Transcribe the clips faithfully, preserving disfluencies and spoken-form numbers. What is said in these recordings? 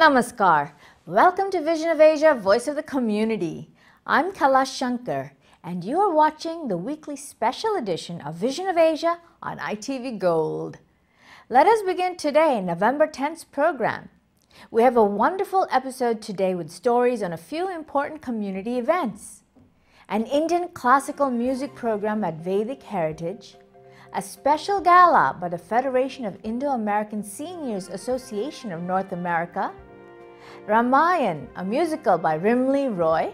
Namaskar. Welcome to Vision of Asia, Voice of the Community. I'm Kala Shankar, and you are watching the weekly special edition of Vision of Asia on I T V Gold. Let us begin today, November tenth's program. We have a wonderful episode today with stories on a few important community events: an Indian classical music program at Vedic Heritage, a special gala by the Federation of Indo-American Seniors Association of North America, Ramayan, a musical by Rimli Roy,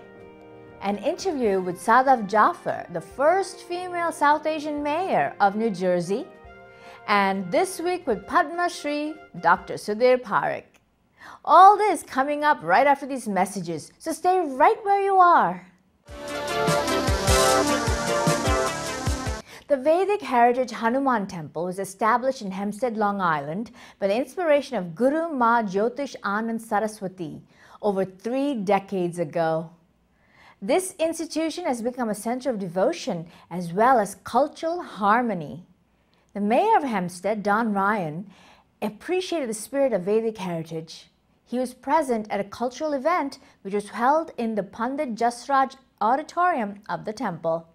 an interview with Sadaf Jaffer, the first female South Asian mayor of New Jersey, and This Week with Padma Shri, Doctor Sudhir Parikh. All this coming up right after these messages, so stay right where you are. The Vedic Heritage Hanuman Temple was established in Hempstead, Long Island, by the inspiration of Guru Ma Jyotish Anand Saraswati over three decades ago. This institution has become a center of devotion as well as cultural harmony. The mayor of Hempstead, Don Ryan, appreciated the spirit of Vedic heritage. He was present at a cultural event which was held in the Pandit Jasraj Auditorium of the temple.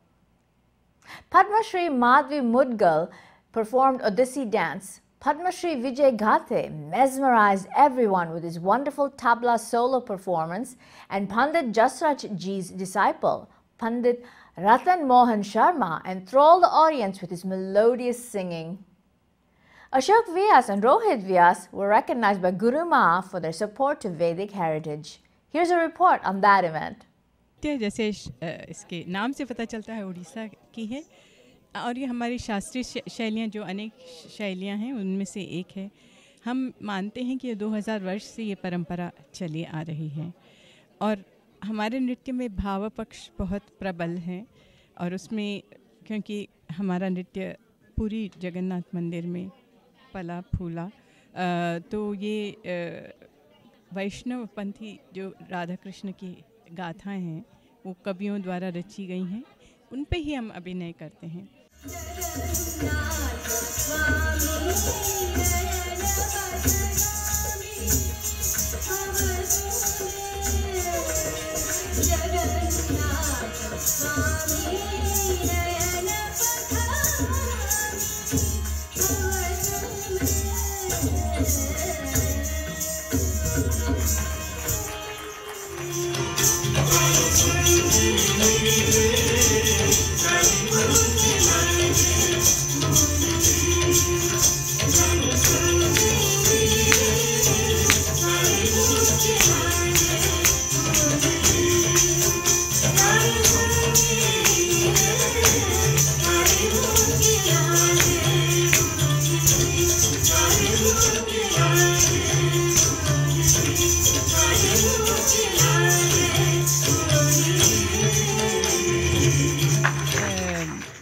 Padma Shri Madhvi Mudgal performed Odissi dance. Padma Shri Vijay Ghate mesmerized everyone with his wonderful tabla solo performance, and Pandit Jasraj Ji's disciple, Pandit Ratan Mohan Sharma, enthralled the audience with his melodious singing. Ashok Vyas and Rohit Vyas were recognized by Guru Ma for their support to Vedic heritage. Here's a report on that event. जैसे इसके नाम से पता चलता है उड़ीसा की है, और ये हमारी शास्त्रीय शैलियाँ जो अनेक शैलियाँ हैं उनमें से एक है. हम मानते हैं कि ये दो हज़ार वर्ष से ये परंपरा चली आ रही है, और हमारे नृत्य में भाव पक्ष बहुत प्रबल है. और उसमें क्योंकि हमारा नृत्य पूरी जगन्नाथ मंदिर में पला फूला, तो ये वैष्णवपंथी जो राधा कृष्ण की गाथाएं हैं वो कवियों द्वारा रची गई हैं, उन पे ही हम अभिनय करते हैं.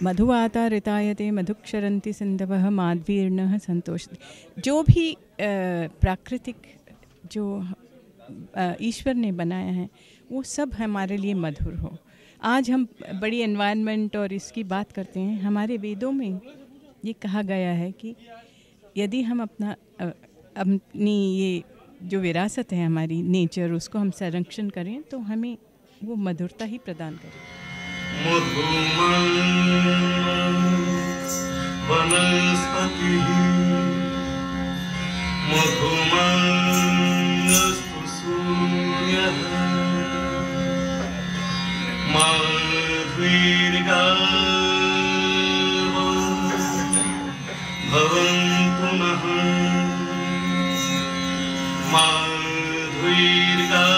मधुवाता ऋतायते मधुक्षरंति सिंधवः माधवीर्णः संतोष. जो भी प्राकृतिक जो ईश्वर ने बनाया है वो सब हमारे लिए मधुर हो. आज हम बड़ी एनवायरनमेंट और इसकी बात करते हैं. हमारे वेदों में ये कहा गया है कि यदि हम अपना अपनी ये जो विरासत है हमारी नेचर, उसको हम संरक्षण करें तो हमें वो मधुरता ही प्रदान करें. मधुमन वनस्पति मधुमन सुसूयः मधुर्गावो भवन्तु नः मधुर्गावो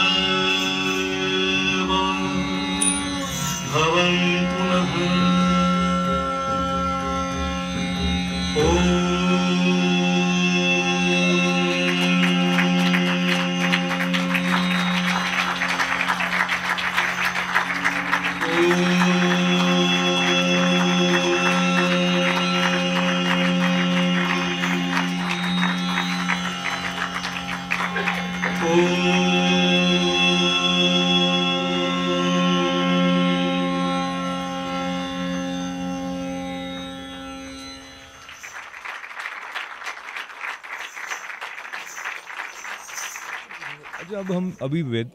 Om जब हम अभी वेद,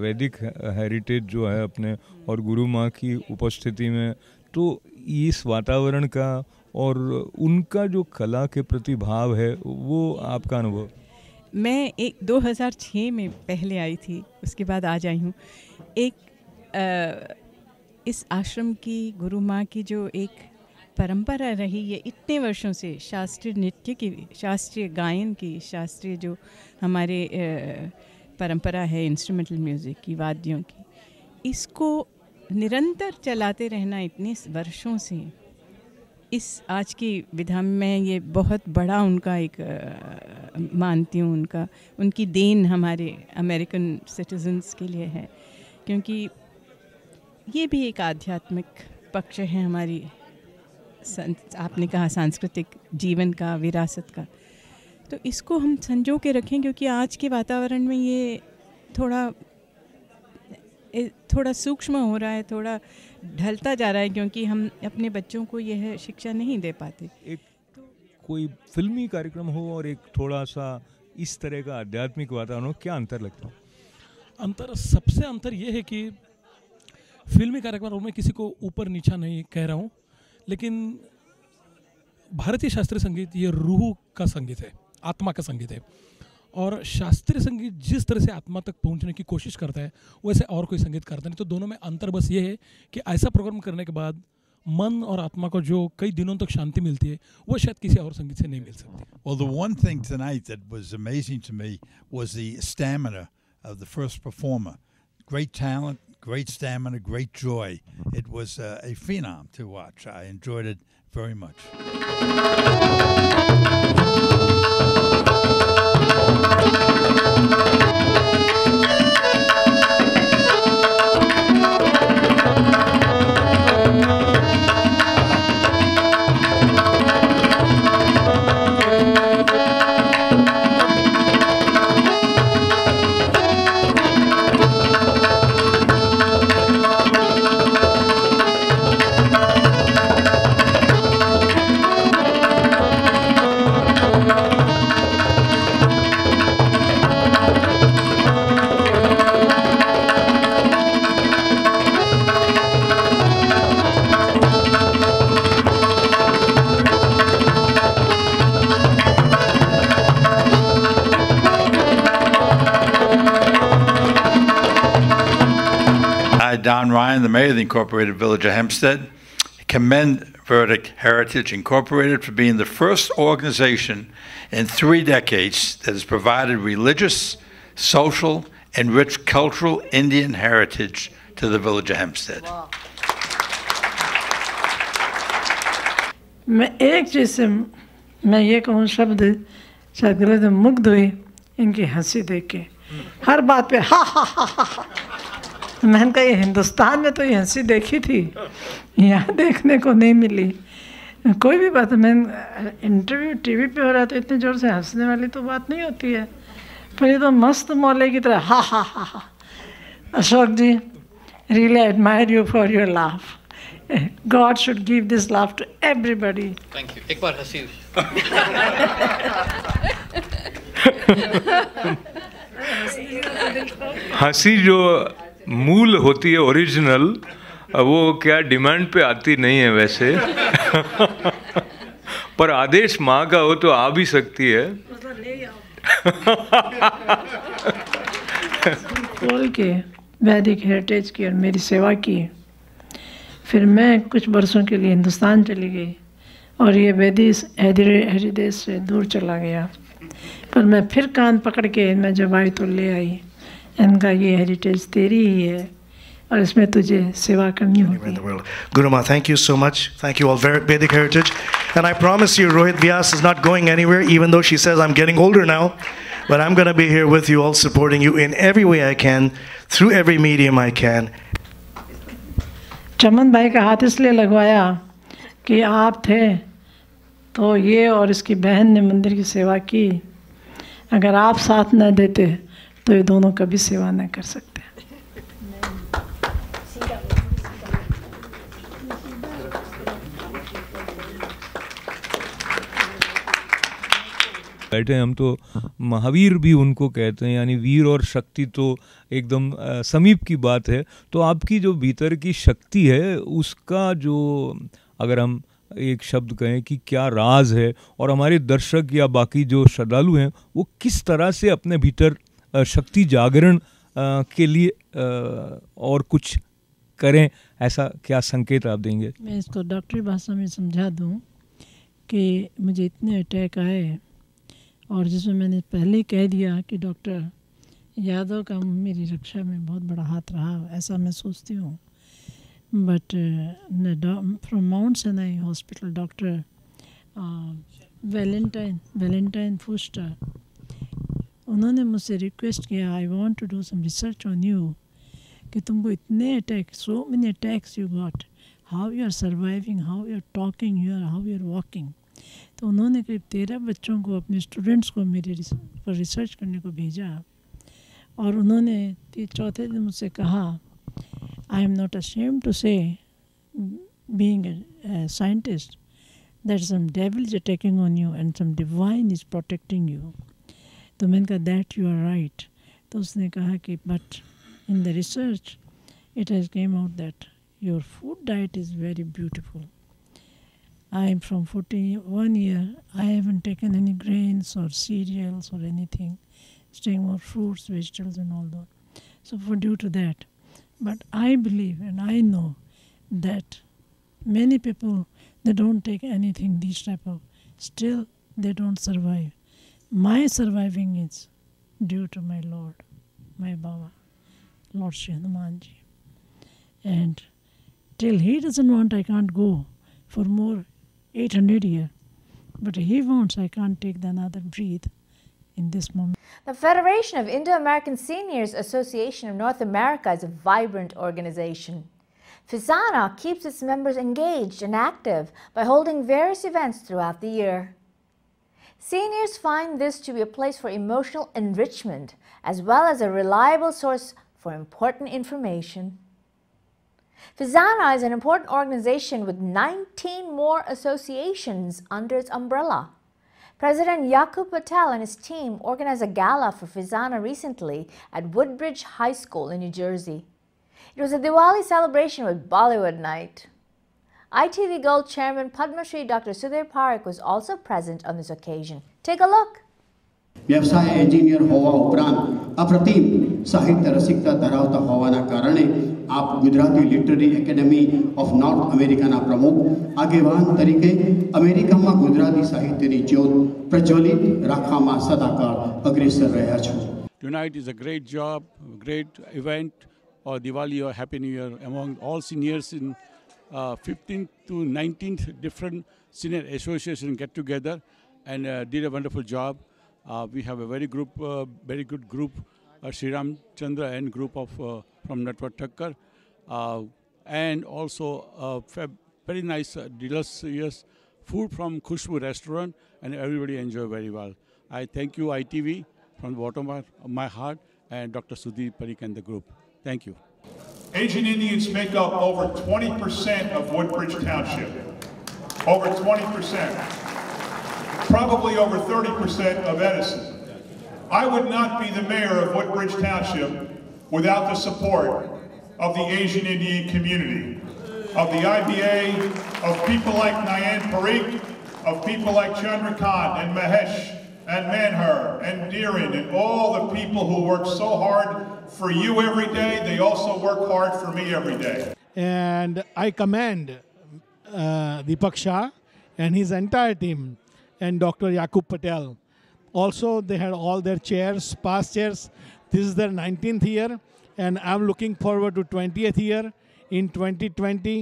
वैदिक हेरिटेज जो है अपने और गुरु माँ की उपस्थिति में, तो इस वातावरण का और उनका जो कला के प्रति भाव है वो आपका अनुभव? मैं एक दो हज़ार छह में पहले आई थी, उसके बाद आज आई हूँ। एक आ, इस आश्रम की गुरु माँ की जो एक परंपरा रही है इतने वर्षों से, शास्त्रीय नृत्य की, शास्त्रीय गायन की, शास्त्रीय जो हमारे आ, परंपरा है इंस्ट्रूमेंटल म्यूज़िक की, वाद्यों की, इसको निरंतर चलाते रहना इतने वर्षों से, इस आज की विधा में ये बहुत बड़ा उनका एक आ, मानती हूँ उनका उनकी देन हमारे अमेरिकन सिटीजन्स के लिए है, क्योंकि ये भी एक आध्यात्मिक पक्ष है हमारी, आपने कहा सांस्कृतिक जीवन का, विरासत का, तो इसको हम संजो के रखें, क्योंकि आज के वातावरण में ये थोड़ा थोड़ा सूक्ष्म हो रहा है, थोड़ा ढलता जा रहा है, क्योंकि हम अपने बच्चों को यह शिक्षा नहीं दे पाते। एक कोई फिल्मी कार्यक्रम हो और एक थोड़ा सा इस तरह का आध्यात्मिक वातावरण हो, क्या अंतर लगता है? अंतर, सबसे अंतर यह है कि फिल्मी कार्यक्रमों में किसी को ऊपर नीचा नहीं कह रहा हूँ, लेकिन भारतीय शास्त्रीय संगीत ये रूह का संगीत है, आत्मा का संगीत है, और शास्त्रीय संगीत जिस तरह से आत्मा तक पहुंचने की कोशिश करता है वैसे और कोई संगीत करता नहीं। तो दोनों में अंतर बस ये है कि ऐसा प्रोग्राम करने के बाद मन और आत्मा को जो कई दिनों तक शांति मिलती है वो शायद किसी और संगीत से नहीं मिल सकती। Well, the one thing tonight that was amazing to me was the stamina of the first performer. Great talent, great stamina, great joy. It was uh, a phenom to watch. I enjoyed it very much. Don Ryan, the mayor of the Incorporated Village of Hempstead, commend Vedic Heritage Incorporated for being the first organization in three decades that has provided religious, social, and rich cultural Indian heritage to the village of Hempstead. मैं एक चीज से मैं ये कहूँ, शब्द शायद गलत है, मुग्ध हुई इनकी हंसी देख के, हर बात पे हा हा हा हा। मैंने कहा ये हिंदुस्तान में तो ये हंसी देखी थी, यहाँ देखने को नहीं मिली। कोई भी बात, मैं इंटरव्यू टीवी पे हो रहा तो इतने ज़ोर से हंसने वाली तो बात नहीं होती है, पर ये तो मस्त मौले की तरह हा हा हा हा। Ashok ji, really admire you for your laugh. God should give this laugh to everybody. Thank you. एक बार हंसी हंसी जो मूल होती है ओरिजिनल, वो क्या डिमांड पे आती नहीं है वैसे पर आदेश माँ का हो तो आ भी सकती है। बोल के वैदिक हेरिटेज की और मेरी सेवा की, फिर मैं कुछ बरसों के लिए हिंदुस्तान चली गई और ये वैदिक हेरिटेज से दूर चला गया, पर मैं फिर कान पकड़ के मैं जब आई तो ले आई, इनका ये हेरिटेज तेरी ही है और इसमें तुझे सेवा करनी होगी। Guru Ma, thank you so much. Thank you all, Vedic Heritage. And I promise you, Rohit Vyas is not going anywhere, even though she says I'm getting older now. But I'm going to be here with you all, supporting you in every way I can, through every medium I can. चमन भाई का हाथ इसलिए लगवाया कि आप थे तो ये और इसकी बहन ने मंदिर की सेवा की, अगर आप साथ न देते तो ये दोनों कभी सेवा न कर सकते। बैठे हम तो महावीर भी उनको कहते हैं, यानी वीर और शक्ति तो एकदम समीप की बात है। तो आपकी जो भीतर की शक्ति है उसका जो अगर हम एक शब्द कहें कि क्या राज है, और हमारे दर्शक या बाकी जो श्रद्धालु हैं वो किस तरह से अपने भीतर शक्ति जागरण के लिए और कुछ करें, ऐसा क्या संकेत आप देंगे? मैं इसको डॉक्टरी भाषा में समझा दूं कि मुझे इतने अटैक आए और जिसमें मैंने पहले कह दिया कि डॉक्टर यादव का मेरी रक्षा में बहुत बड़ा हाथ रहा, ऐसा मैं सोचती हूँ। But from Mount Sinai hospital doctor Valentine Valentine Fuster, उन्होंने मुझसे रिक्वेस्ट किया, I want to do some research on you कि तुमको इतने attack, so many attacks you got, how you are surviving, how you are talking, you are how you are walking. तो उन्होंने करीब तेरह बच्चों को, अपने स्टूडेंट्स को मेरे पर रिसर्च करने को भेजा और उन्होंने चौथे दिन मुझसे कहा, I am not ashamed to say, being a, a scientist, that some devil is attacking on you and some divine is protecting you. तो मैंने कहा that you are right. तो उसने कहा कि but in the research it has came out that your food diet is very beautiful. I am from forty-one year, I haven't taken any grains or cereals or anything, staying more fruits, vegetables and all that. So for due to that, but I believe and I know that many people, they don't take anything, these type of, still they don't survive. My surviving is due to my Lord, my Baba, Lord Shri Hanuman Ji. And till he doesn't want, I can't go for more eight hundred years. But he wants, I can't take the another breath in this moment. The Federation of Indo-American Seniors Association of North America is a vibrant organization. FISANA keeps its members engaged and active by holding various events throughout the year. Seniors find this to be a place for emotional enrichment as well as a reliable source for important information. FISANA is an important organization with nineteen more associations under its umbrella. President Yakub Patel and his team organized a gala for FISANA recently at Woodbridge High School in New Jersey. It was a Diwali celebration with Bollywood night. I T V Gold Chairman Padma Shri Doctor Sudhir Parikh was also present on this occasion. Take a look. व्यवसाय engineer होवा उपरांत अप्रतिम साहित्य रसिकता धरावता होवाना कारणे आप Gujarati literary academy of north अमेरिकाना प्रमुख आगेवान तरीके अमेरिकामा गुजराती साहित्यनी ज्योत प्रज्वलित राखवामां सदाकाळ अग्रेसर રહ્યા છો. Tonight is a great job, great event or Diwali or Happy New Year among all seniors in uh, fifteenth to nineteenth different senior association get together and uh, did a wonderful job. Uh, we have a very group, uh, very good group, uh, Sriram Chandra and group of uh, from Network Thakkar, uh, and also uh, very nice, uh, delicious food from Kushbu restaurant, and everybody enjoy very well. I thank you I T V from the bottom of my heart and Doctor Sudhir Parikh and the group. Thank you. Asian Indians make up over twenty percent of Woodbridge Township. Over twenty percent. Probably over thirty percent of Edison. I would not be the mayor of Woodbridge Township without the support of the Asian Indian community, of the I B A, of people like Nayan Pareek, of people like Chandrakant and Mahesh and Manhar and Deering and all the people who work so hard for you every day. They also work hard for me every day. And I commend uh, Deepak Shah and his entire team, and Doctor Yakub Patel. Also, they had all their chairs, past chairs. This is their nineteenth year, and I'm looking forward to twentieth year in twenty twenty,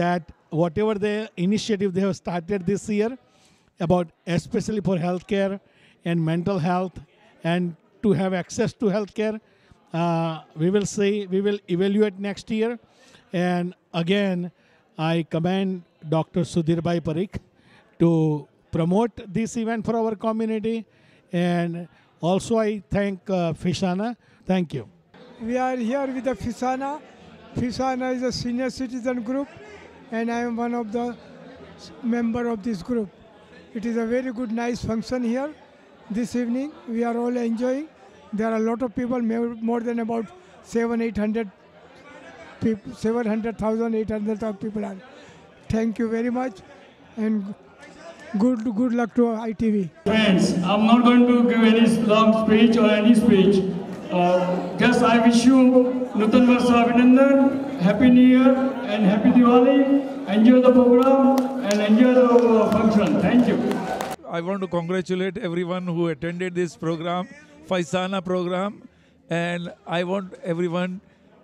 that whatever the initiative they have started this year, about especially for healthcare and mental health, and to have access to healthcare, uh, we will see, we will evaluate next year. And again, I commend Doctor Sudhir Bhai Parikh to promote this event for our community, and also I thank uh, FISANA. Thank you. We are here with the FISANA. FISANA is a senior citizen group, and I am one of the member of this group. It is a very good, nice function here, this evening. We are all enjoying. There are a lot of people, more than about seven, eight hundred people, seven hundred thousand, eight hundred thousand people are. Thank you very much and good good luck to I T V. Friends, I'm not going to give any long speech or any speech. Uh, just I wish you Nutan Varsha Abhinandan, Happy New Year and Happy Diwali. Enjoy the program and enjoy the function. Thank you. I want to congratulate everyone who attended this program, FISANA program, and I want everyone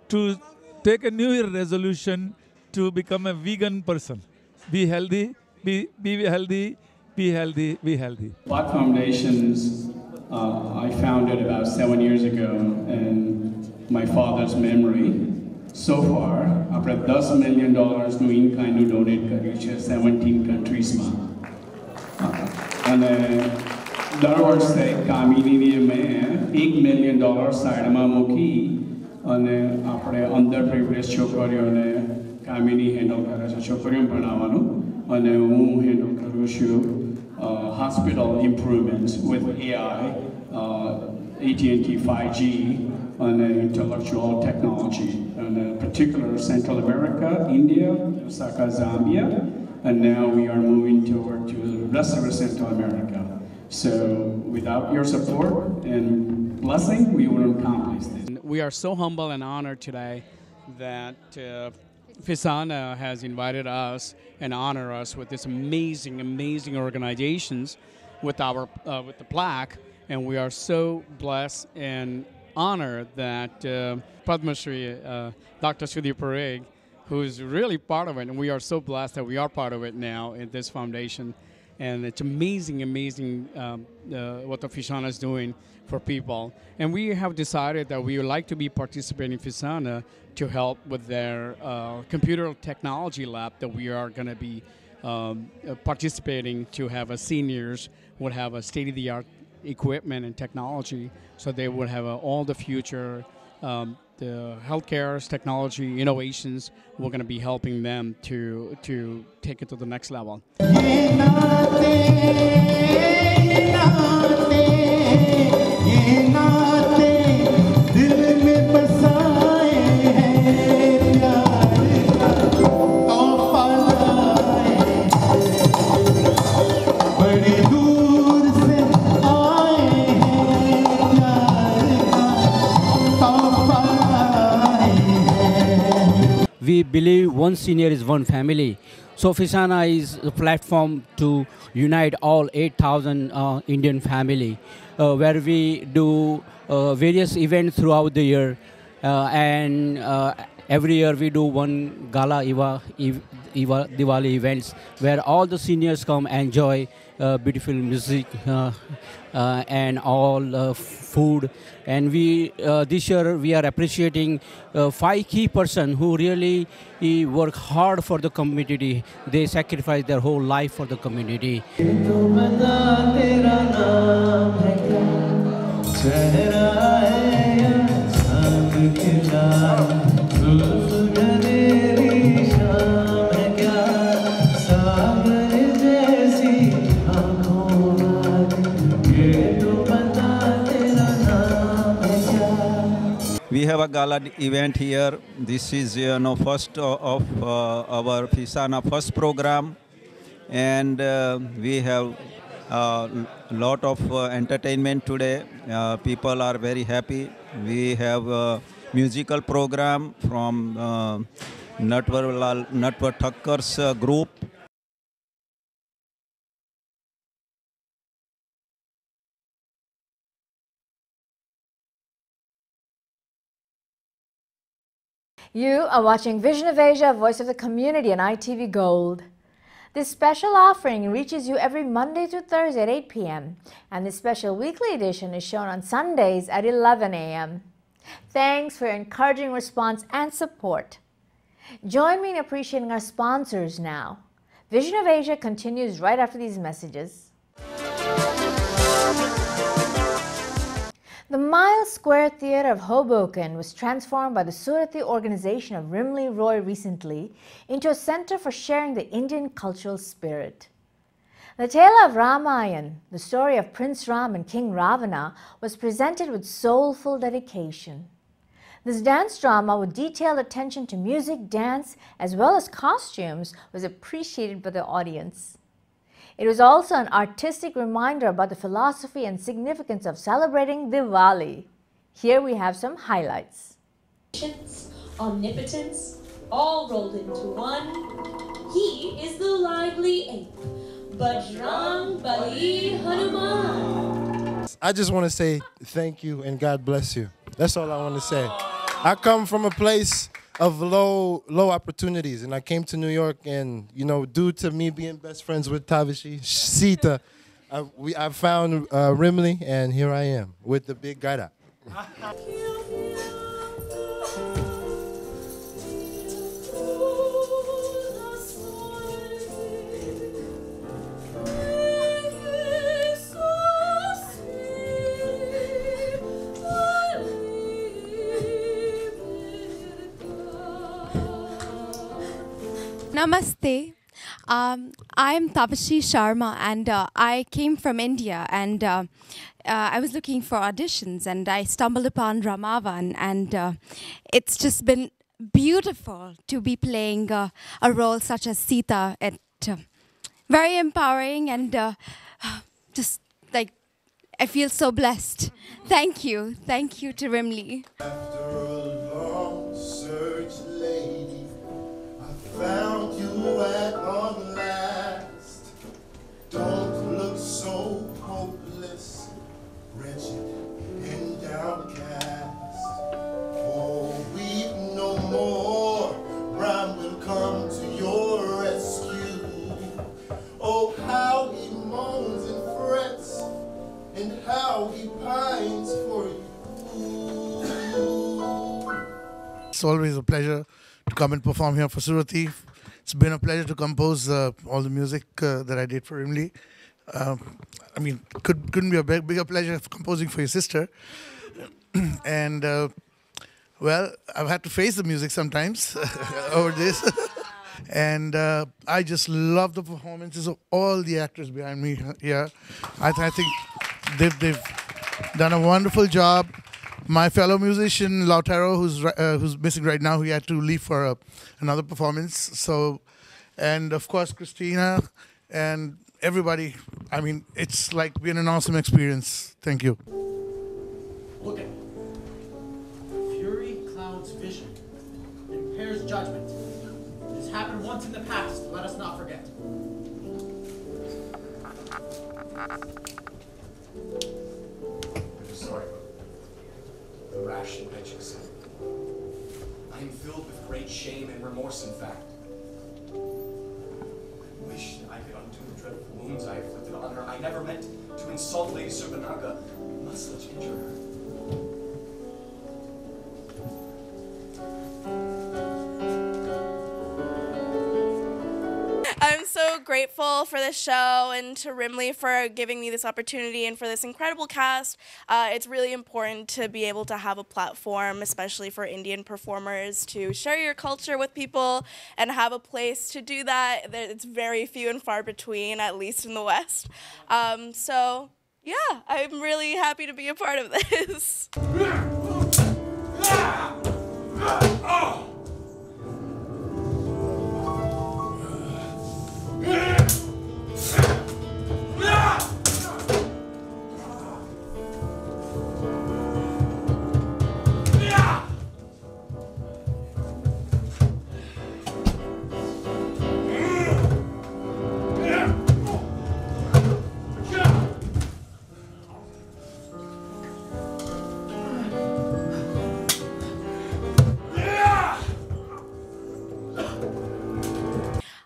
to take a New Year resolution to become a vegan person. Be healthy, be, be healthy, be healthy, be healthy. Path Foundations uh, I founded about seven years ago in my father's memory. So far, after ten million dollars nu in-kind donate karyu che seventeen countries ma. And દર વર્ષે કામિનીની મેં એક million dollar સાઈડમાં મૂકી અને આપણે under privilege છોકરીઓને Kamini handle કરે છે, છોકરીઓ ભણાવવાનું, અને હું હેન્ડલ કરું છું હોસ્પિટલ ઇમ્પ્રુવમેન્ટ્સ વિથ એઆઈ, એટીએનટી ફાઇવ જી અને ઇન્ટેલેક્ચ્યુઅલ ટેકનોલોજી, અને particular Central America, India, Osaka, Zambia, and now we are moving toward to the rest of Central America. So without your support and blessing, we wouldn't accomplish this. We are so humble and honored today that uh, FISANA has invited us and honored us with this amazing, amazing organizations with our uh, with the plaque, and we are so blessed and honored that uh, Padma Shri, uh, Doctor Sudhir Parikh, who is really part of it, and we are so blessed that we are part of it now in this foundation. And it's amazing, amazing um, uh, what the FISANA is doing for people. And we have decided that we would like to be participating in FISANA to help with their uh, computer technology lab that we are going to be um, uh, participating to have a seniors would have a state-of-the-art equipment and technology, so they would have a, all the future um, the healthcare technology innovations. We're going to be helping them to to take it to the next level. We believe one senior is one family. So FISANA is a platform to unite all eight thousand uh, Indian family, uh, where we do uh, various events throughout the year. Uh, and uh, every year we do one Gala Eva, Eva, Eva Diwali events, where all the seniors come enjoy uh, beautiful music uh, uh, and all uh, food. And we uh, this year we are appreciating uh, five key persons who really uh, work hard for the community. They sacrifice their whole life for the community. We have a gala event here. This is, you know, first of uh, our FISANA first program, and uh, we have a uh, lot of uh, entertainment today. Uh, people are very happy. We have a musical program from uh, Natwar Thakkar's uh, group. You are watching Vision of Asia, Voice of the Community on I T V Gold. This special offering reaches you every Monday through Thursday at eight p m and this special weekly edition is shown on Sundays at eleven a m Thanks for your encouraging response and support. Join me in appreciating our sponsors now. Vision of Asia continues right after these messages. The Miles Square Theatre of Hoboken was transformed by the Surati organization of Rimli Roy recently into a center for sharing the Indian cultural spirit. The tale of Ramayana, the story of Prince Ram and King Ravana, was presented with soulful dedication. This dance drama, with detailed attention to music, dance, as well as costumes, was appreciated by the audience. It was also an artistic reminder about the philosophy and significance of celebrating Diwali. Here we have some highlights. Omnipotence, all rolled into one. He is the lively ape, Bajrang Bali Hanuman. I just want to say thank you and God bless you. That's all I want to say. I come from a place of low low opportunities, and I came to New York, and you know, due to me being best friends with Tavishi Sita, I, we, I found uh, Rimli, and here I am with the big gaita. Namaste. Um, I'm Tavishi Sharma, and uh, I came from India, and uh, uh, I was looking for auditions, and I stumbled upon Ramavan, and uh, it's just been beautiful to be playing uh, a role such as Sita. It uh, very empowering, and uh, just like I feel so blessed. Thank you, thank you to Rimli. After a long search, lady, I found. At long last, don't look so hopeless, wretched and downcast. Oh, weep no more, Ram will come to your rescue. Oh, how he moans and frets, and how he pines for you. It's always a pleasure to come and perform here for Surati. It's been a pleasure to compose uh, all the music uh, that I did for Rimli. Uh, I mean, could, couldn't be a big, bigger pleasure composing for your sister. And, uh, well, I've had to face the music sometimes over this. And uh, I just love the performances of all the actors behind me here. I, th I think they've, they've done a wonderful job. My fellow musician Lautaro, who's uh, who's missing right now, he had to leave for a, another performance. So, and of course Christina and everybody. I mean, it's like been an awesome experience. Thank you. Look at it. Fury clouds vision, impairs judgment. This happened once in the past. Let us not forget. Sorry. The rash invention said, I am filled with great shame and remorse, in fact. I wish that I could undo the dreadful wounds I inflicted on her. I never meant to insult Lady Surbanaga, much less injure her. I'm so grateful for this show and to Rimli for giving me this opportunity and for this incredible cast. Uh, it's really important to be able to have a platform, especially for Indian performers, to share your culture with people and have a place to do that. It's very few and far between, at least in the West. Um, so, yeah, I'm really happy to be a part of this.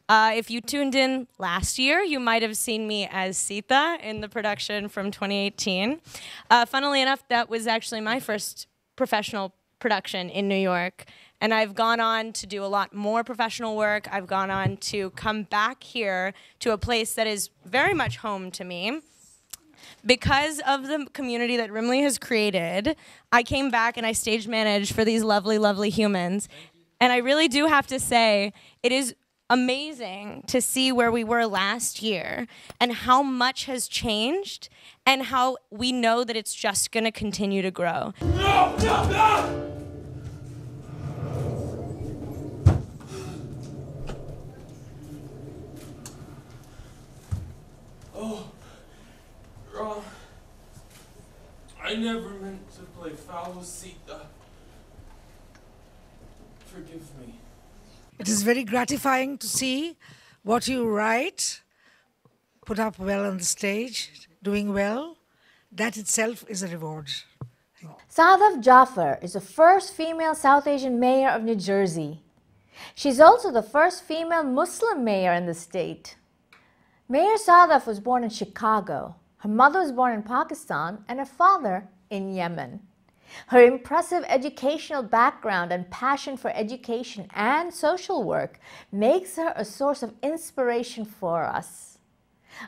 Uh, if you tuned in last year, you might have seen me as Sita in the production from twenty eighteen. Uh, funnily enough, that was actually my first professional production in New York. And I've gone on to do a lot more professional work. I've gone on to come back here to a place that is very much home to me. Because of the community that Rimli has created, I came back and I stage managed for these lovely, lovely humans. And I really do have to say, it is amazing to see where we were last year and how much has changed and how we know that it's just going to continue to grow. No, no, no! Oh, Ron, I never meant to play Tavishi Sita. Forgive me. It is very gratifying to see what you write put up well on the stage, doing well. That itself is a reward. Sadaf Jaffer is the first female South Asian mayor of New Jersey. She's also the first female Muslim mayor in the state. Mayor Sadaf was born in Chicago. Her mother was born in Pakistan and her father in Yemen. Her impressive educational background and passion for education and social work makes her a source of inspiration for us.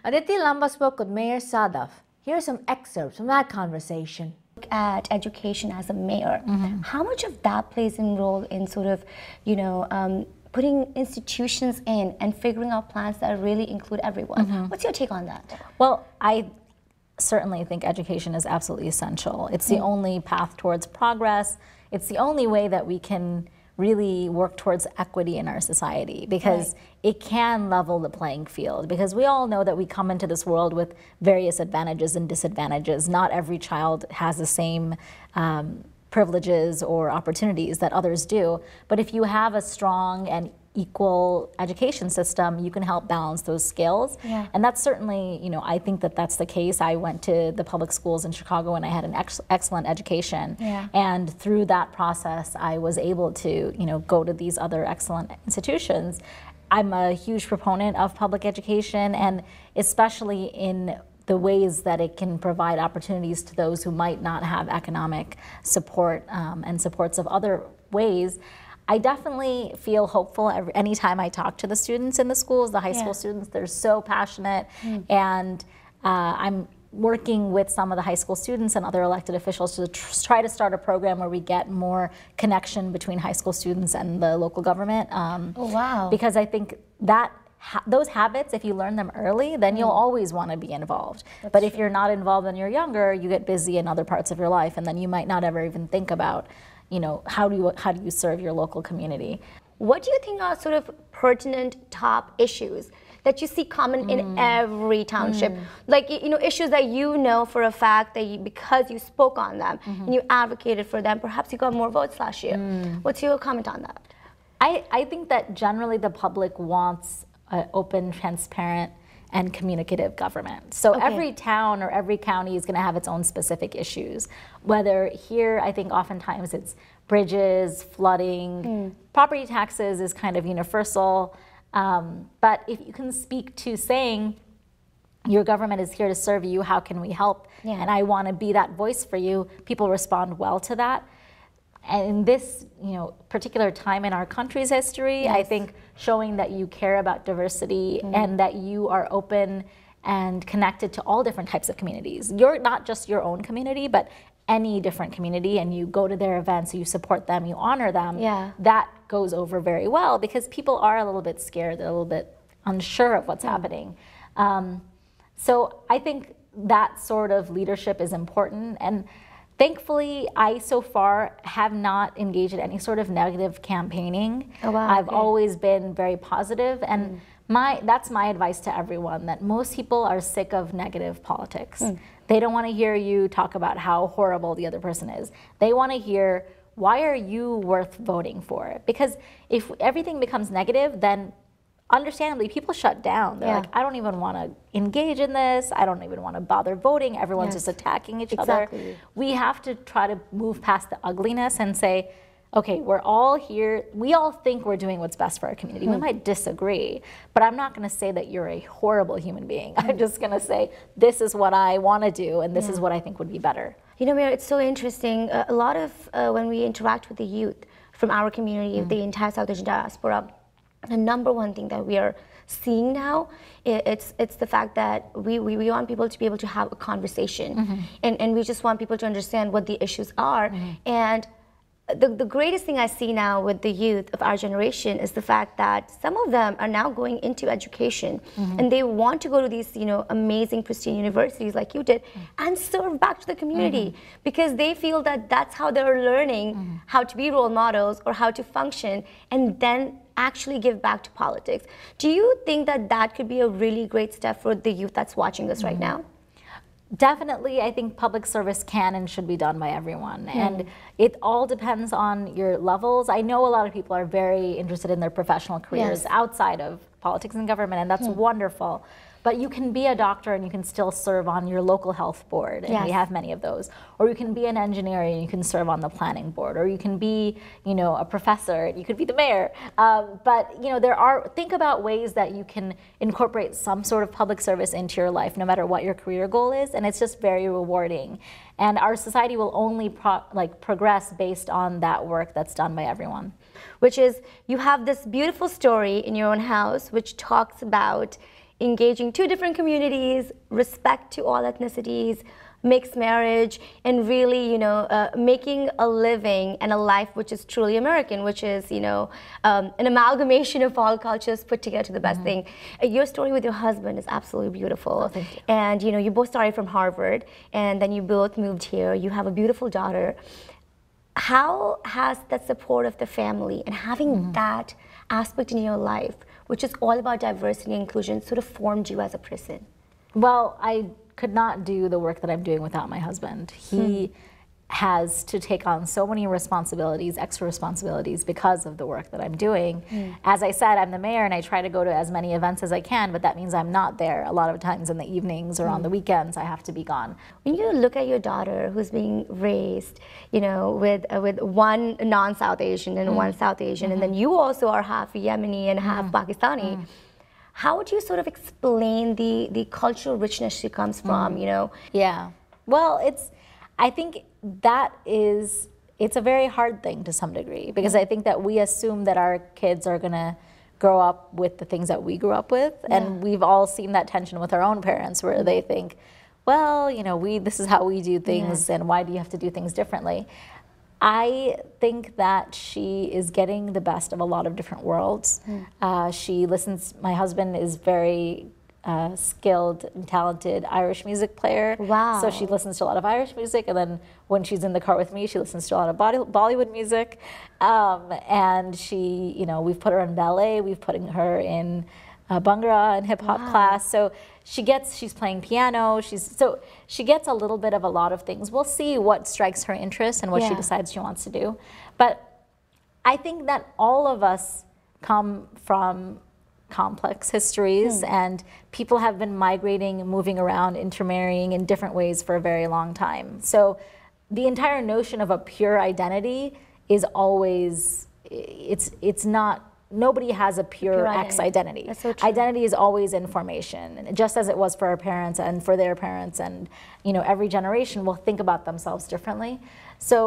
Aditi Lamba spoke with Mayor Sadaf. Here are some excerpts from that conversation. Look at education as a mayor. Mm-hmm. How much of that plays a role in sort of, you know, um, putting institutions in and figuring out plans that really include everyone? Mm-hmm. What's your take on that? Well, I certainly think education is absolutely essential. It's the mm-hmm. only path towards progress. It's the only way that we can really work towards equity in our society, because right. it can level the playing field, because we all know that we come into this world with various advantages and disadvantages. Not every child has the same um, privileges or opportunities that others do, but if you have a strong and equal education system, you can help balance those scales. Yeah. And that's certainly, you know, I think that that's the case. I went to the public schools in Chicago and I had an ex excellent education. Yeah. And through that process, I was able to, you know, go to these other excellent institutions. I'm a huge proponent of public education, and especially in the ways that it can provide opportunities to those who might not have economic support um, and supports of other ways. I definitely feel hopeful every, anytime I talk to the students in the schools, the high yeah. school students. They're so passionate, mm. and uh, I'm working with some of the high school students and other elected officials to tr try to start a program where we get more connection between high school students and the local government. Um, oh, wow. Because I think that ha those habits, if you learn them early, then mm. you'll always want to be involved. That's but true. If you're not involved when you're younger, you get busy in other parts of your life, and then you might not ever even think about, you know, how do you, how do you serve your local community? What do you think are sort of pertinent top issues that you see common mm. in every township? Mm. Like, you know, issues that you know for a fact that you, because you spoke on them mm-hmm. and you advocated for them, perhaps you got more votes last year. Mm. What's your comment on that? I, I think that generally the public wants an open, transparent, and communicative government. So okay. every town or every county is gonna have its own specific issues. Whether here, I think oftentimes it's bridges, flooding, mm. property taxes is kind of universal. Um, but if you can speak to saying, your government is here to serve you, how can we help? Yeah. And I wanna be that voice for you, people respond well to that. And in this, you know, particular time in our country's history, yes. I think showing that you care about diversity mm-hmm. and that you are open and connected to all different types of communities. You're not just your own community, but any different community, and you go to their events, you support them, you honor them. Yeah. That goes over very well because people are a little bit scared, they're a little bit unsure of what's mm-hmm. happening. Um, so I think that sort of leadership is important. And thankfully, I so far have not engaged in any sort of negative campaigning. Oh, wow, I've okay. always been very positive, and mm. my that's my advice to everyone, that most people are sick of negative politics. Mm. They don't want to hear you talk about how horrible the other person is. They want to hear, why are you worth voting for? Because if everything becomes negative, then understandably, people shut down. They're yeah. like, I don't even want to engage in this. I don't even want to bother voting. Everyone's yes. just attacking each exactly. other. We have to try to move past the ugliness and say, okay, we're all here. We all think we're doing what's best for our community. Mm. We might disagree, but I'm not going to say that you're a horrible human being. Mm. I'm just going to say, this is what I want to do, and this yeah. is what I think would be better. You know, Mayor, it's so interesting. Uh, a lot of uh, when we interact with the youth from our community, mm. the entire South Asian diaspora, the number one thing that we are seeing now, it's it's the fact that we, we, we want people to be able to have a conversation. Mm-hmm. and, and we just want people to understand what the issues are. Mm-hmm. And the, the greatest thing I see now with the youth of our generation is the fact that some of them are now going into education, mm-hmm. and they want to go to these, you know, amazing pristine universities like you did, mm-hmm. and serve back to the community, mm-hmm. because they feel that that's how they're learning mm-hmm. how to be role models or how to function, and then actually give back to politics. Do you think that that could be a really great step for the youth that's watching us mm-hmm. right now? Definitely, I think public service can and should be done by everyone, mm. and it all depends on your levels. I know a lot of people are very interested in their professional careers yes. outside of politics and government, and that's mm. wonderful. But you can be a doctor and you can still serve on your local health board, and yes. we have many of those. Or you can be an engineer and you can serve on the planning board. Or you can be, you know, a professor, and you could be the mayor. Um, but, you know, there are, think about ways that you can incorporate some sort of public service into your life, no matter what your career goal is, and it's just very rewarding. And our society will only pro like progress based on that work that's done by everyone. Which is, you have this beautiful story in your own house, which talks about engaging two different communities, respect to all ethnicities, mixed marriage, and really, you know, uh, making a living and a life which is truly American, which is, you know, um, an amalgamation of all cultures put together to the best mm-hmm. thing. Uh, your story with your husband is absolutely beautiful. Oh, thank you. And, you know, you both started from Harvard, and then you both moved here. You have a beautiful daughter. How has that support of the family and having mm-hmm. that aspect in your life, which is all about diversity and inclusion, sort of formed you as a person? Well, I could not do the work that I'm doing without my husband. He hmm. has to take on so many responsibilities, extra responsibilities, because of the work that I'm doing. Hmm. As I said, I'm the mayor and I try to go to as many events as I can, but that means I'm not there a lot of times in the evenings or hmm. on the weekends. I have to be gone. When you look at your daughter who's being raised, you know, with uh, with one non-South Asian and mm. one South Asian, mm-hmm. and then you also are half Yemeni and half mm. Pakistani, mm. how would you sort of explain the, the cultural richness she comes from, mm. you know? Yeah, well, it's, I think that is, it's a very hard thing to some degree, because I think that we assume that our kids are gonna grow up with the things that we grew up with, yeah. and we've all seen that tension with our own parents where they think, well, you know, we, this is how we do things, yeah. and why do you have to do things differently? I think that she is getting the best of a lot of different worlds. Mm. Uh, she listens, my husband is very Uh, skilled and talented Irish music player. Wow. So she listens to a lot of Irish music, and then when she's in the car with me, she listens to a lot of body, Bollywood music. Um, and she, you know, we've put her in ballet, we've put her in uh, Bhangra and hip hop wow. class. So she gets, she's playing piano, she's, so she gets a little bit of a lot of things. We'll see what strikes her interest and what yeah. she decides she wants to do. But I think that all of us come from complex histories, mm. and people have been migrating, moving around, intermarrying in different ways for a very long time. So the entire notion of a pure identity is always, it's, it's not, nobody has a pure, pure X identity. That's so true. Identity is always in formation, just as it was for our parents and for their parents, and you know, every generation will think about themselves differently. So,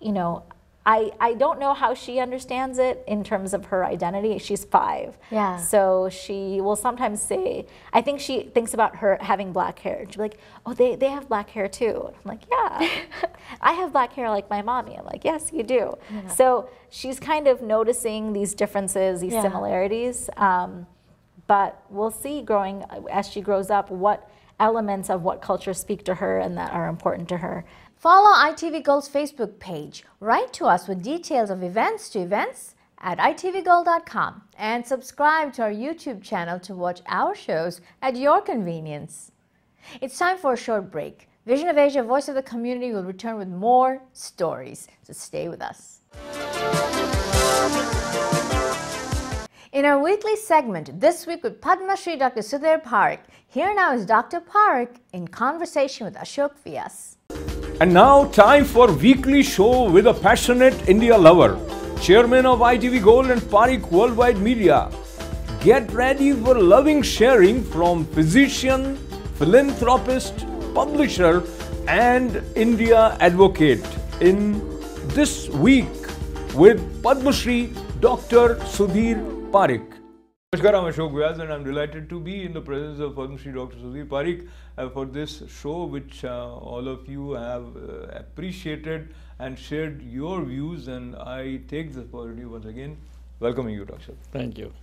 you know, I, I don't know how she understands it in terms of her identity. She's five. Yeah. So she will sometimes say, I think she thinks about her having black hair. She'll be like, oh, they, they have black hair too. I'm like, yeah. I have black hair like my mommy. I'm like, yes, you do. Yeah. So she's kind of noticing these differences, these yeah. similarities. Um, but we'll see growing, as she grows up, what elements of what culture speak to her and that are important to her. Follow I T V Gold's Facebook page, write to us with details of events to events at I T V gold dot com, and subscribe to our YouTube channel to watch our shows at your convenience. It's time for a short break. Vision of Asia, Voice of the Community will return with more stories, so stay with us. In our weekly segment, This Week with Padma Shri Doctor Sudhir Parikh, here now is Doctor Parikh in conversation with Ashok Vyas. And now time for weekly show with a passionate India lover, chairman of I T V Gold and Parikh Worldwide Media. Get ready for loving sharing from physician, philanthropist, publisher and India advocate in This Week with Padma Shri Doctor Sudhir Parikh. Namaskar, I'm Ashok Vyas and I'm delighted to be in the presence of Padma Shri Doctor Sudhir Parikh uh, for this show which uh, all of you have uh, appreciated and shared your views, and I take this opportunity once again welcoming you, Doctor. Thank you.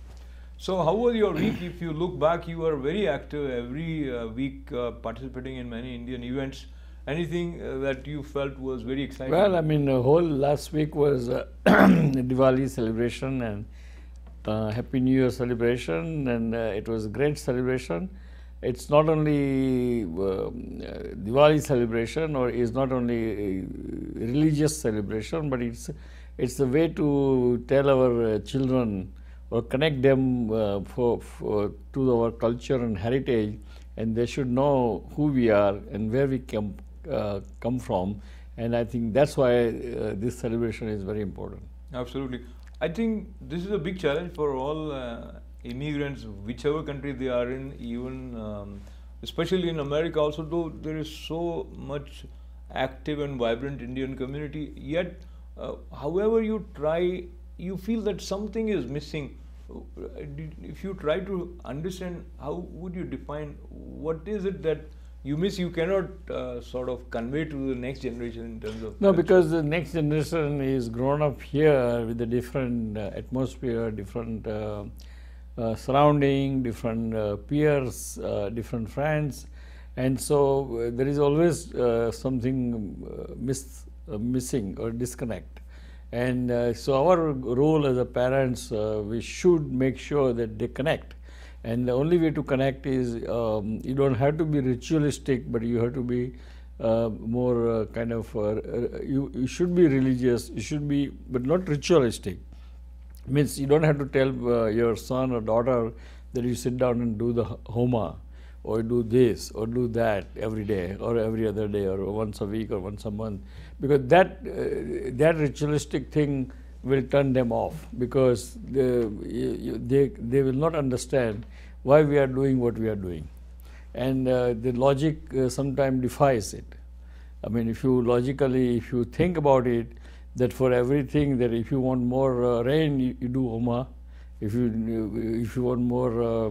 So how was your week? If you look back, you were very active every uh, week uh, participating in many Indian events. Anything uh, that you felt was very exciting? Well, I mean the whole last week was uh, Diwali celebration and Uh, Happy New Year celebration, and uh, it was a great celebration. It's not only uh, Diwali celebration, or is not only a religious celebration, but it's it's a way to tell our uh, children or connect them uh, for, for to our culture and heritage, and they should know who we are and where we come uh, come from. And I think that's why uh, this celebration is very important. Absolutely. I think this is a big challenge for all uh, immigrants, whichever country they are in, even um, especially in America also, though there is so much active and vibrant Indian community, yet uh, however you try, you feel that something is missing. If you try to understand, how would you define what is it that you miss, you cannot uh, sort of convey to the next generation in terms of... No, culture. Because the next generation is grown up here with a different uh, atmosphere, different uh, uh, surrounding, different uh, peers, uh, different friends. And so uh, there is always uh, something uh, miss, uh, missing or disconnect. And uh, so our role as a parents, uh, we should make sure that they connect. And the only way to connect is, um, you don't have to be ritualistic, but you have to be uh, more uh, kind of, uh, you, you should be religious, you should be, but not ritualistic. Means you don't have to tell uh, your son or daughter that you sit down and do the Homa, or do this, or do that every day, or every other day, or once a week, or once a month. Because that, uh, that ritualistic thing will turn them off, because they, they, they will not understand why we are doing what we are doing. And uh, the logic uh, sometimes defies it. I mean, if you logically, if you think about it, that for everything, that if you want more uh, rain, you, you do Homa. If you, if you want more uh,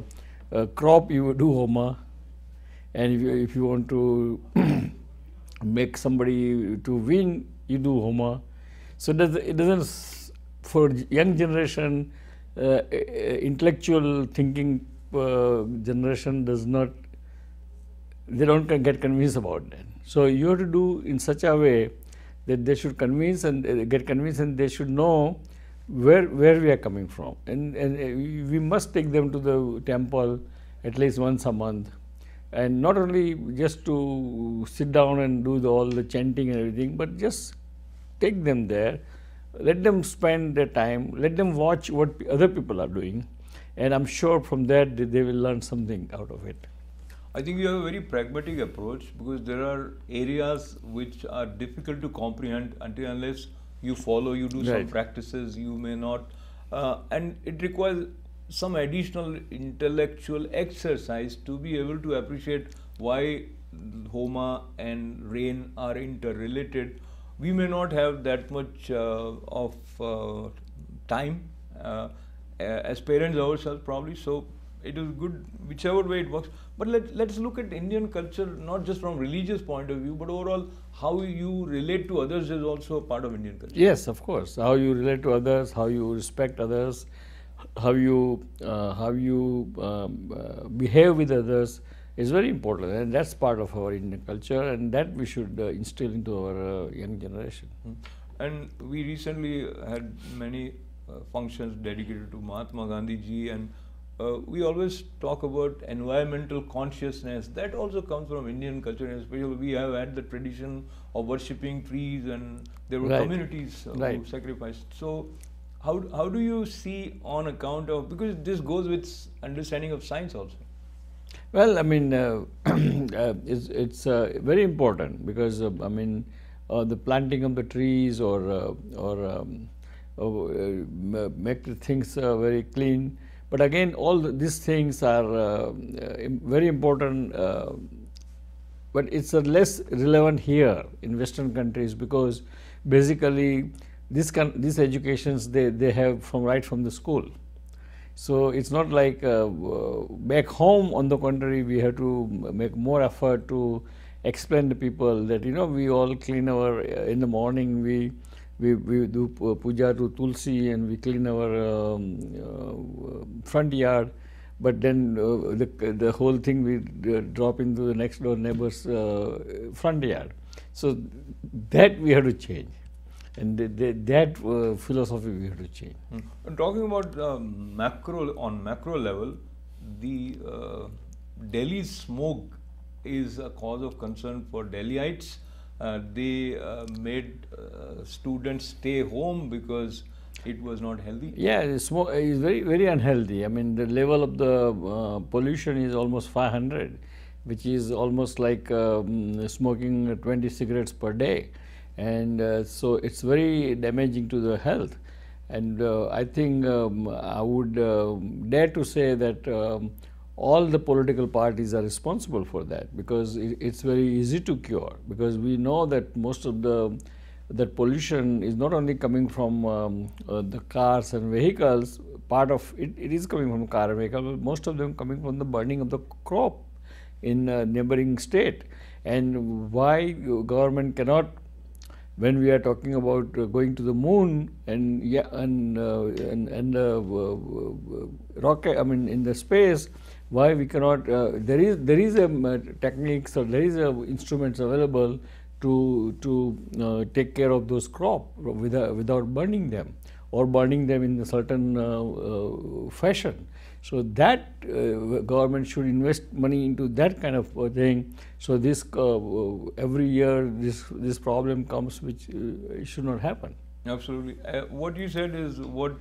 uh, crop, you do Homa. And if you, if you want to make somebody to win, you do Homa. So it doesn't, for young generation, uh, intellectual thinking uh, generation does not, they don't get convinced about that. So you have to do in such a way that they should convince and uh, get convinced, and they should know where where we are coming from. And, and we must take them to the temple at least once a month. And not only just to sit down and do the, all the chanting and everything, but just take them there, let them spend their time, let them watch what other people are doing, and I'm sure from that they will learn something out of it. I think you have a very pragmatic approach, because there are areas which are difficult to comprehend until unless you follow, you do right. some practices, you may not, uh, and it requires some additional intellectual exercise to be able to appreciate why Homa and rain are interrelated. We may not have that much uh, of uh, time uh, as parents ourselves probably, so it is good whichever way it works. But let, let's look at Indian culture not just from religious point of view, but overall how you relate to others is also a part of Indian culture. Yes, of course. How you relate to others, how you respect others, how you, uh, how you um, uh, behave with others. It's very important, and that's part of our Indian culture, and that we should uh, instill into our uh, young generation. And we recently had many uh, functions dedicated to Mahatma Gandhi ji, and uh, we always talk about environmental consciousness. That also comes from Indian culture, and especially we have had the tradition of worshipping trees, and there were right. communities uh, right. who sacrificed. So, how, how do you see on account of, because this goes with understanding of science also? Well, I mean, uh, uh, it's, it's uh, very important, because uh, I mean, uh, the planting of the trees, or uh, or um, uh, make things uh, very clean. But again, all the, these things are uh, very important, uh, but it's uh, less relevant here in Western countries, because basically this these educations they they have from right from the school. So it's not like uh, back home. On the contrary, we have to make more effort to explain to people that, you know, we all clean our, in the morning we we, we do puja to Tulsi and we clean our um, uh, front yard, but then uh, the, the whole thing we drop into the next door neighbor's uh, front yard. So that we have to change. And the, the, that uh, philosophy we have to change. Mm. And talking about uh, macro, on macro level, the uh, Delhi smoke is a cause of concern for Delhiites. Uh, they uh, made uh, students stay home because it was not healthy. Yeah, the smoke is very, very unhealthy. I mean, the level of the uh, pollution is almost five hundred, which is almost like um, smoking twenty cigarettes per day. And uh, so it's very damaging to the health, and uh, I think um, I would uh, dare to say that um, all the political parties are responsible for that, because it, it's very easy to cure, because we know that most of the that pollution is not only coming from um, uh, the cars and vehicles. Part of it, it is coming from car and vehicle, but most of them coming from the burning of the crop in uh, neighboring state. And why government cannot, when we are talking about uh, going to the moon and yeah, and uh, and, and uh, rocket, I mean, in the space, why we cannot? Uh, there is there is a uh, techniques, or there is a instruments available to to uh, take care of those crop without without burning them, or burning them in a certain uh, uh, fashion. So that uh, government should invest money into that kind of uh, thing. So this uh, every year this this problem comes, which uh, should not happen. Absolutely. Uh, what you said is what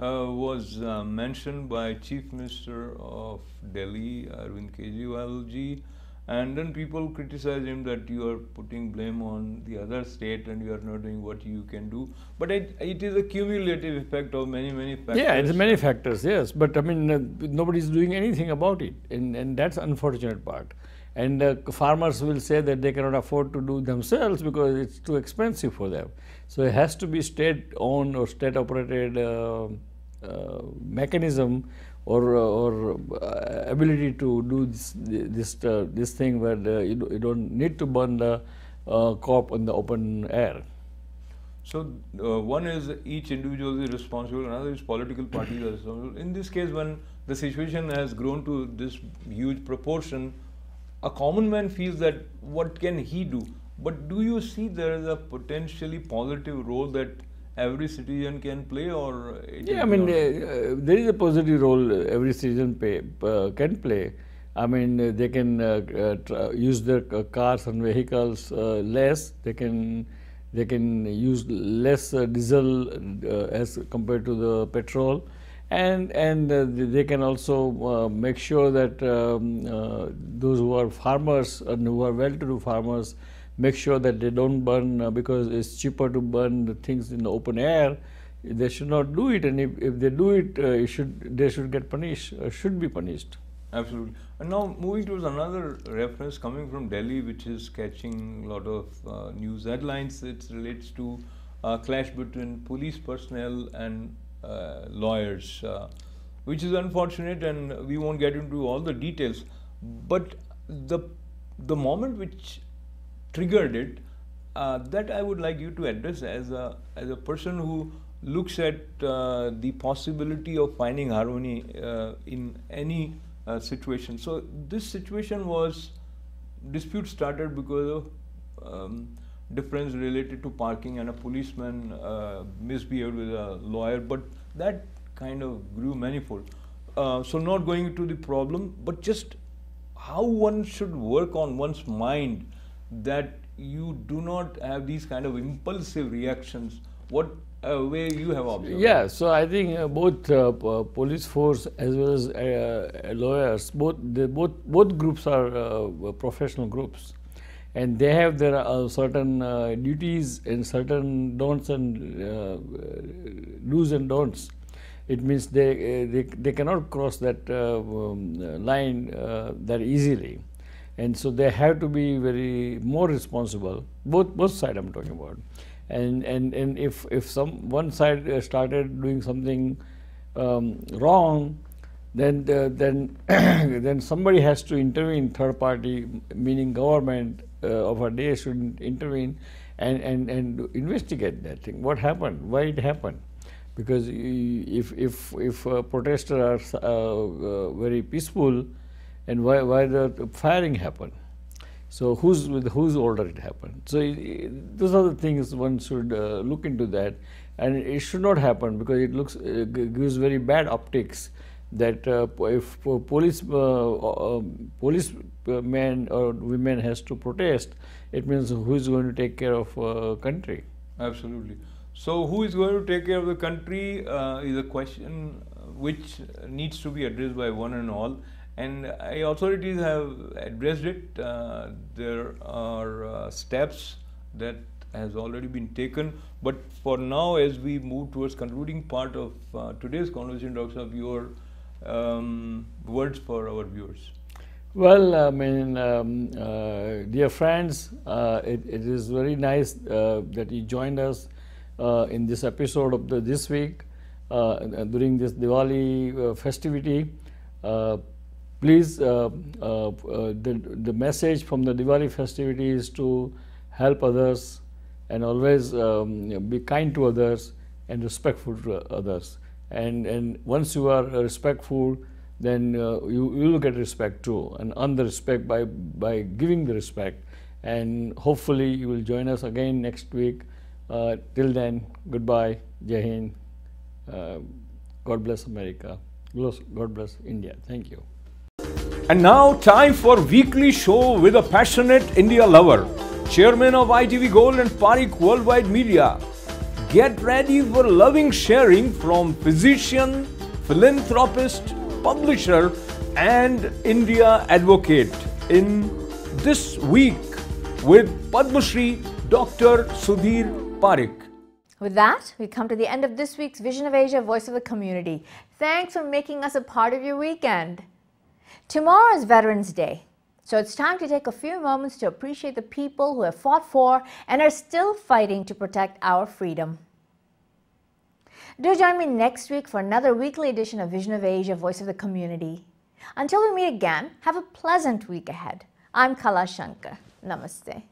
uh, was uh, mentioned by Chief Minister of Delhi, Arvind Kejriwal ji, and then people criticize him that you are putting blame on the other state and you are not doing what you can do. But it, it is a cumulative effect of many, many factors. Yeah, it's many factors, yes. But I mean, uh, nobody is doing anything about it, and, and that's unfortunate part. And uh, farmers will say that they cannot afford to do themselves because it's too expensive for them. So it has to be state-owned or state-operated uh, uh, mechanism, or or uh, ability to do this this, uh, this thing where the, you, do, you don't need to burn the uh, crop in the open air. So uh, one is each individual is responsible, another is political parties are responsible. In this case, when the situation has grown to this huge proportion, a common man feels that what can he do? But do you see there is a potentially positive role that every citizen can play, or? Yeah, I mean, uh, there is a positive role every citizen pay, uh, can play. I mean, uh, they can uh, uh, use their cars and vehicles uh, less. They can they can use less uh, diesel uh, as compared to the petrol, and and uh, they can also uh, make sure that um, uh, those who are farmers and who are well-to-do farmers, make sure that they don't burn, uh, because it's cheaper to burn the things in the open air. They should not do it, and if, if they do it, uh, it should they should get punished, uh, should be punished. Absolutely. And now moving to another reference coming from Delhi, which is catching a lot of uh, news headlines. It relates to uh, clash between police personnel and uh, lawyers, uh, which is unfortunate, and we won't get into all the details. But the the moment which triggered it, uh, that I would like you to address as a as a person who looks at uh, the possibility of finding harmony uh, in any uh, situation. So this situation was, dispute started because of um, difference related to parking, and a policeman uh, misbehaved with a lawyer, but that kind of grew manifold. Uh, so not going into the problem, but just how one should work on one's mind, that you do not have these kind of impulsive reactions. What uh, way you have observed? Yeah, so I think uh, both uh, police force as well as uh, lawyers, both they, both both groups are uh, professional groups, and they have their uh, certain uh, duties and certain don'ts and uh, do's and don'ts. It means they uh, they they cannot cross that uh, um, line uh, that easily. And so they have to be very more responsible, both both side I'm talking about. And and and if if some one side started doing something um, wrong, then the, then then somebody has to intervene. Third party, meaning government uh, of our day, should intervene and and and investigate that thing. What happened? Why it happened? Because if if if uh, protesters are uh, uh, very peaceful, and why why the firing happened? So who's with whose order it happened? So it, it, those are the things one should uh, look into that, and it should not happen because it looks uh, gives very bad optics that uh, if police uh, uh, police men or women has to protest, it means who is going to take care of uh, country? Absolutely. So who is going to take care of the country uh, is a question which needs to be addressed by one and all. And authorities have addressed it. Uh, there are uh, steps that has already been taken. But for now, as we move towards concluding part of uh, today's conversation, Doctor Saab, your um, words for our viewers. Well, I mean, um, uh, dear friends, uh, it, it is very nice uh, that you joined us uh, in this episode of the, this week uh, during this Diwali uh, festivity. Uh, Please, uh, uh, uh, the, the message from the Diwali festivity is to help others and always um, be kind to others and respectful to others. And, and once you are respectful, then uh, you, you will get respect too, and earn the respect by, by giving the respect. And hopefully you will join us again next week. Uh, till then, goodbye, Jai Hind, uh, God bless America, God bless India. Thank you. And now time for weekly show with a passionate India lover, chairman of I T V Gold and Parikh Worldwide Media. Get ready for loving sharing from physician, philanthropist, publisher and India advocate in This Week with Padma Shri Doctor Sudhir Parikh. With that, we come to the end of this week's Vision of Asia, Voice of the Community. Thanks for making us a part of your weekend. Tomorrow is Veterans Day, so it's time to take a few moments to appreciate the people who have fought for and are still fighting to protect our freedom. Do join me next week for another weekly edition of Vision of Asia, Voice of the Community. Until we meet again, have a pleasant week ahead. I'm Kala Shankar. Namaste.